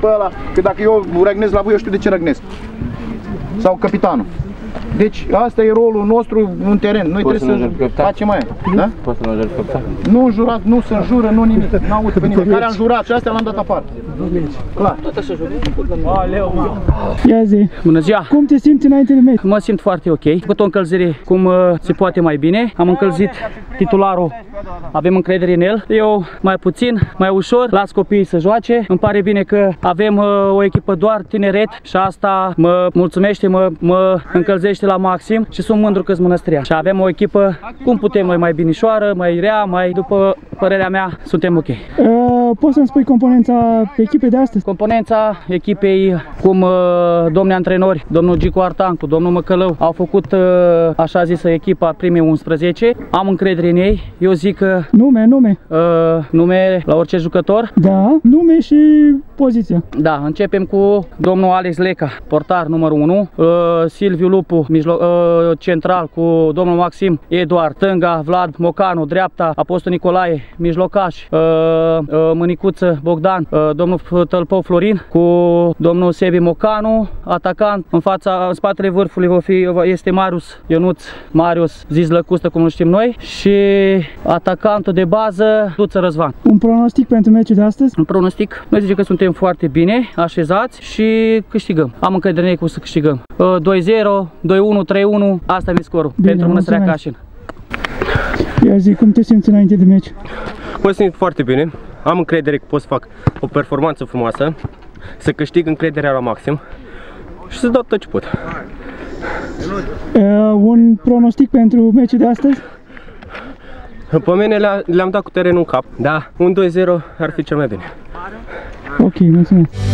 pe ăla, că dacă eu răgnesc la voi, eu știu de ce răgnesc. Sau capitanul. Deci asta e rolul nostru în teren. Noi poți trebuie să facem aia, da? Poți să nu înjurați, nu se înjură, nu nimic. N-auzi pe nimeni. Care am jurat și astea l-am dat afară. Clar. Tot așa jură. Ia zi. Bună ziua. Cum te simți înainte de meci? Mă simt foarte ok. Am făcut o încălzire cum se poate mai bine. Am încălzit titularul. Avem încredere în el. Eu mai puțin, mai ușor, las copiii să joace. Îmi pare bine că avem o echipă doar tineret și asta mă mulțumește, mă încălzește la maxim și sunt mândru că-s Mănăstirea. Și avem o echipă, cum putem noi, mai binișoară, mai rea, mai după părerea mea, suntem ok. Poți să-mi spui componența echipei de astăzi? Componența echipei, cum domnii antrenori, domnul Gico Artancu, domnul Măcălău, au făcut așa zisă echipa primii 11. Am încredere în ei. Eu zic că... Nume. Nume la orice jucător. Da, nume și poziția. Da, începem cu domnul Alex Leca, portar numărul 1, Silviu Lupu, central, cu domnul Maxim Eduard, Tânga, Vlad Mocanu, dreapta, Apostol Nicolae, mijlocaș, Mânicuță, Bogdan, domnul Tălpău Florin, cu domnul Sebi Mocanu, atacant. În spatele vârfului este Marius Ionuț, zis Lăcustă, cum îl știm noi, și atacantul de bază, Duță-Răzvan. Un pronostic pentru meciul de astăzi? Un pronostic. Noi zicem că suntem foarte bine așezați și câștigăm. Am încredere în că o să câștigăm. 2-0, 2-1, 3-1, asta e scorul pentru Mănăstirea Cașin. Ia zi, cum te simți înainte de meci? Mă simt foarte bine. Am încredere că pot să fac o performanță frumoasă, să câștig încrederea la maxim și să dau tot ce pot. Un pronostic pentru meciul de astăzi? Pe mine le-am dat cu terenul în cap, da, un 2-0 ar fi cel mai bine. Ok, mulțumesc.